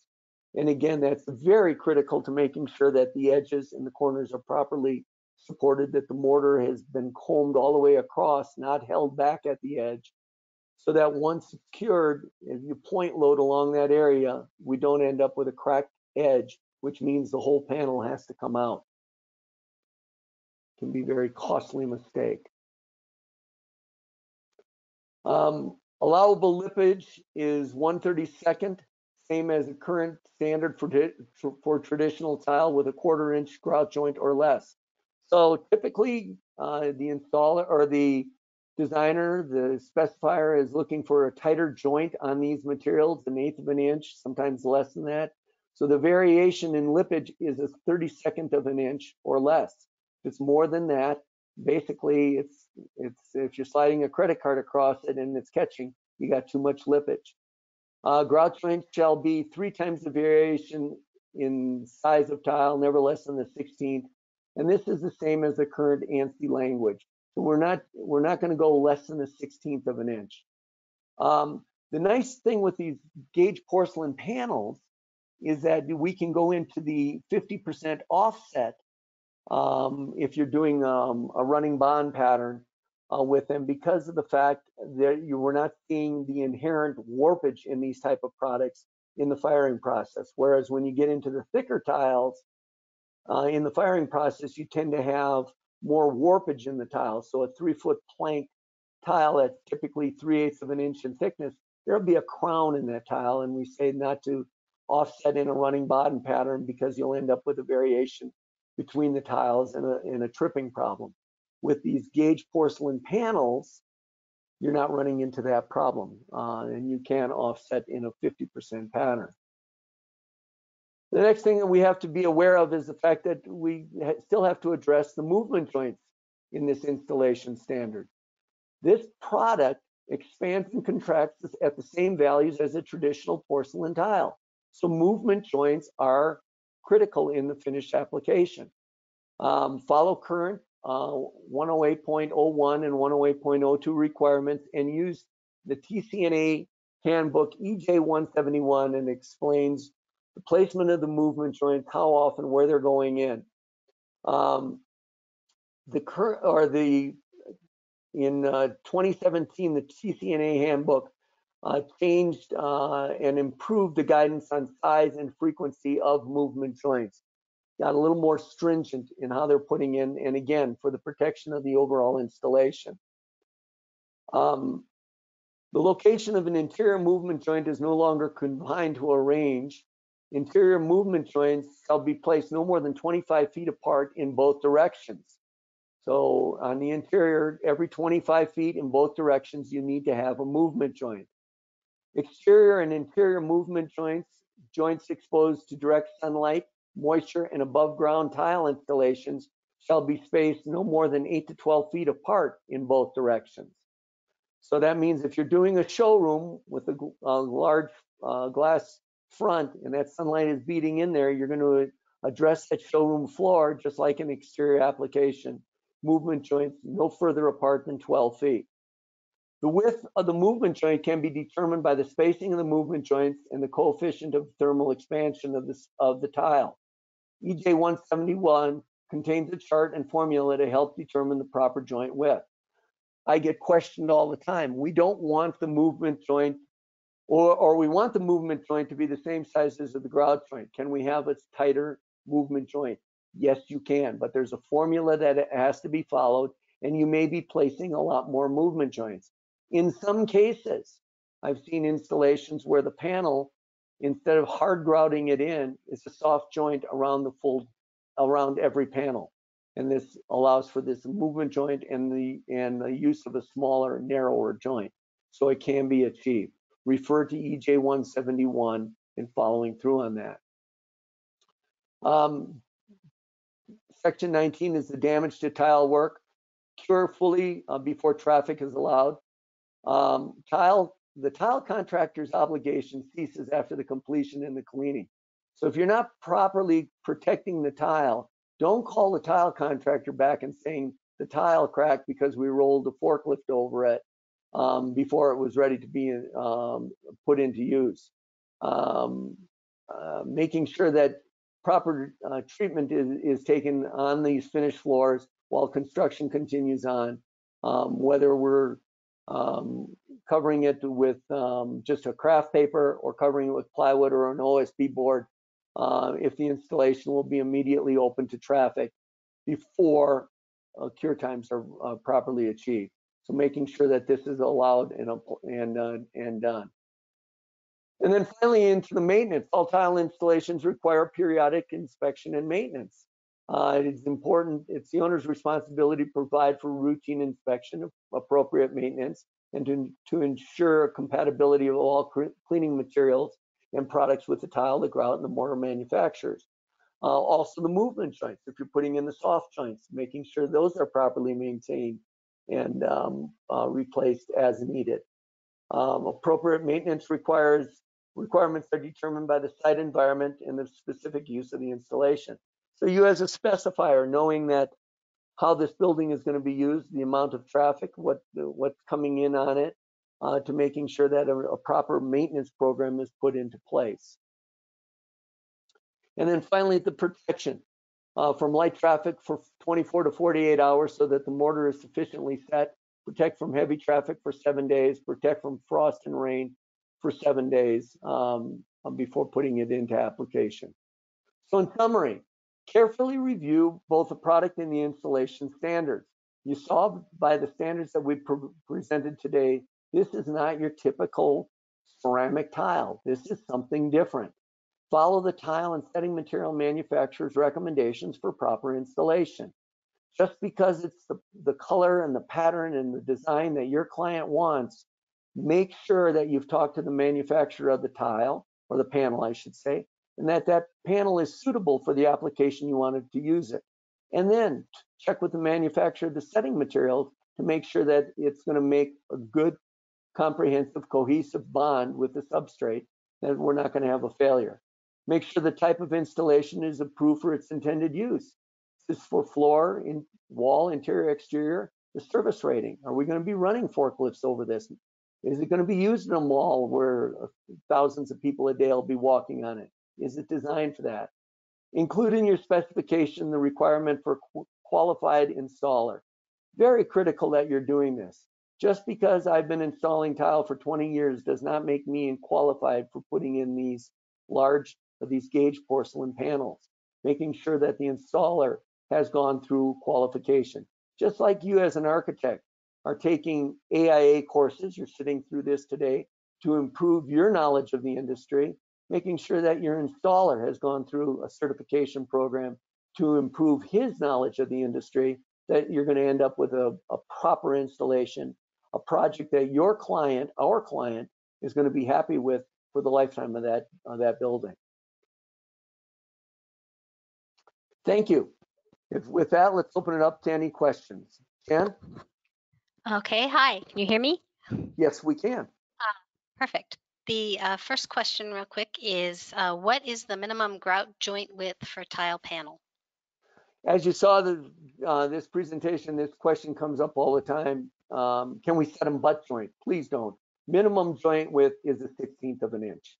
And again, that's very critical to making sure that the edges and the corners are properly supported, that the mortar has been combed all the way across, not held back at the edge, so that once secured, if you point load along that area, we don't end up with a cracked edge, which means the whole panel has to come out. It can be a very costly mistake. Um, allowable lippage is one thirty-second. Same as the current standard for, for traditional tile with a quarter inch grout joint or less. So typically uh, the installer or the designer, the specifier is looking for a tighter joint on these materials, an eighth of an inch, sometimes less than that. So the variation in lippage is a thirty-second of an inch or less. If it's more than that, basically it's, it's if you're sliding a credit card across it and it's catching, you got too much lippage. Uh, grout joint shall be three times the variation in size of tile, never less than the sixteenth. And this is the same as the current ANSI language. So we're not we're not going to go less than the sixteenth of an inch. Um, the nice thing with these gauge porcelain panels is that we can go into the fifty percent offset um, if you're doing um, a running bond pattern. Uh, with them, because of the fact that you were not seeing the inherent warpage in these type of products in the firing process. Whereas when you get into the thicker tiles uh, in the firing process, you tend to have more warpage in the tile. So a three foot plank tile that's typically three eighths of an inch in thickness, there'll be a crown in that tile. And we say not to offset in a running bottom pattern because you'll end up with a variation between the tiles and a, and a tripping problem. With these gauge porcelain panels, you're not running into that problem, uh, and you can offset in a fifty percent pattern. The next thing that we have to be aware of is the fact that we ha still have to address the movement joints in this installation standard. This product expands and contracts at the same values as a traditional porcelain tile. So movement joints are critical in the finished application. Um, follow current uh, one oh eight point oh one and one oh eight point oh two requirements and use the T C N A handbook E J one seventy-one, and explains the placement of the movement joints, how often, where they're going in. Um, the current or the in uh, twenty seventeen, the T C N A handbook uh, changed uh, and improved the guidance on size and frequency of movement joints. Got a little more stringent in how they're putting in, and again, for the protection of the overall installation. Um, the location of an interior movement joint is no longer confined to a range. Interior movement joints shall be placed no more than twenty-five feet apart in both directions. So on the interior, every twenty-five feet in both directions, you need to have a movement joint. Exterior and interior movement joints, joints exposed to direct sunlight, moisture, and above ground tile installations shall be spaced no more than eight to twelve feet apart in both directions. So that means if you're doing a showroom with a, a large uh, glass front and that sunlight is beating in there, you're going to address that showroom floor just like an exterior application. Movement joints no further apart than twelve feet. The width of the movement joint can be determined by the spacing of the movement joints and the coefficient of thermal expansion of, this, of the tile. E J one seventy-one contains a chart and formula to help determine the proper joint width. I get questioned all the time. We don't want the movement joint Or, or we want the movement joint to be the same size as the grout joint. Can we have a tighter movement joint? Yes, you can, but there's a formula that has to be followed, and you may be placing a lot more movement joints. In some cases, I've seen installations where the panel, instead of hard grouting it in, it's a soft joint around the full, around every panel. And this allows for this movement joint and the, and the use of a smaller, narrower joint. So it can be achieved. Refer to E J one seventy-one and following through on that. Um, section nineteen is the damage to tile work. Cure fully uh, before traffic is allowed. Um, tile, the tile contractor's obligation ceases after the completion and the cleaning. So if you're not properly protecting the tile, don't call the tile contractor back and saying the tile cracked because we rolled a forklift over it Um, before it was ready to be um, put into use. Um, uh, making sure that proper uh, treatment is, is taken on these finished floors while construction continues on, um, whether we're um, covering it with um, just a craft paper or covering it with plywood or an O S B board, uh, if the installation will be immediately open to traffic before uh, cure times are uh, properly achieved. So making sure that this is allowed and and uh, and done. And then finally, into the maintenance. All tile installations require periodic inspection and maintenance. Uh, it's important. It's the owner's responsibility to provide for routine inspection, appropriate maintenance, and to to ensure compatibility of all cleaning materials and products with the tile, the grout, and the mortar manufacturers. Uh, also, the movement joints. If you're putting in the soft joints, making sure those are properly maintained and um, uh, replaced as needed. Um, appropriate maintenance requires requirements are determined by the site environment and the specific use of the installation. So you as a specifier, knowing that how this building is going to be used, the amount of traffic, what what's coming in on it, uh, to making sure that a, a proper maintenance program is put into place. And then finally, the protection Uh, from light traffic for twenty-four to forty-eight hours so that the mortar is sufficiently set, protect from heavy traffic for seven days, protect from frost and rain for seven days um, before putting it into application. So in summary, carefully review both the product and the installation standards. You saw by the standards that we pre- presented today, this is not your typical ceramic tile. This is something different. Follow the tile and setting material manufacturer's recommendations for proper installation. just because it's the, the color and the pattern and the design that your client wants, make sure that you've talked to the manufacturer of the tile, or the panel, I should say, and that that panel is suitable for the application you wanted to use it. And then check with the manufacturer of the setting materials to make sure that it's going to make a good, comprehensive, cohesive bond with the substrate, that we're not going to have a failure. Make sure the type of installation is approved for its intended use. This is for floor, in, wall, interior, exterior, the service rating. Are we going to be running forklifts over this? Is it going to be used in a mall where thousands of people a day will be walking on it? Is it designed for that? Include in your specification the requirement for qualified installer. Very critical that you're doing this. Just because I've been installing tile for twenty years does not make me qualified for putting in these large, these gauge porcelain panels. Making sure that the installer has gone through qualification. Just like you as an architect are taking A I A courses, you're sitting through this today, to improve your knowledge of the industry, making sure that your installer has gone through a certification program to improve his knowledge of the industry, that you're going to end up with a, a proper installation, a project that your client, our client, is going to be happy with for the lifetime of that, of that building. Thank you. If, with that, let's open it up to any questions. Jen? Okay, hi, can you hear me? Yes, we can. Uh, perfect. The uh, first question real quick is, uh, what is the minimum grout joint width for tile panel? As you saw the, uh, this presentation, this question comes up all the time. Um, can we set them butt joint? Please don't. Minimum joint width is a sixteenth of an inch.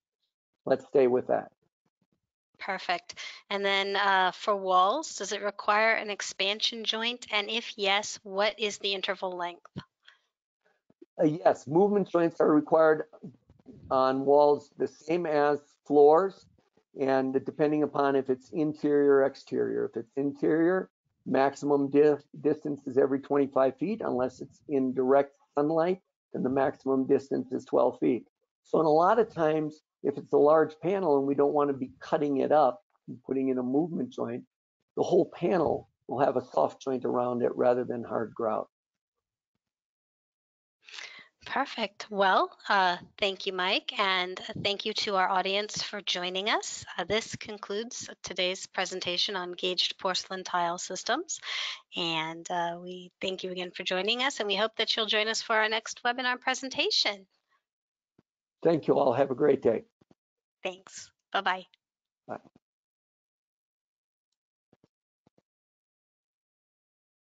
Let's stay with that. Perfect. And then uh, for walls, does it require an expansion joint? And if yes, what is the interval length? Uh, yes, movement joints are required on walls the same as floors, and depending upon if it's interior or exterior. If it's interior, maximum di distance is every twenty-five feet. Unless it's in direct sunlight, then the maximum distance is twelve feet. So in a lot of times, if it's a large panel and we don't want to be cutting it up and putting in a movement joint, the whole panel will have a soft joint around it rather than hard grout. Perfect. Well, uh, thank you, Mike, and thank you to our audience for joining us. Uh, this concludes today's presentation on gauged porcelain tile systems, and uh, we thank you again for joining us, and we hope that you'll join us for our next webinar presentation. Thank you all. Have a great day. Thanks. Bye-bye. Bye.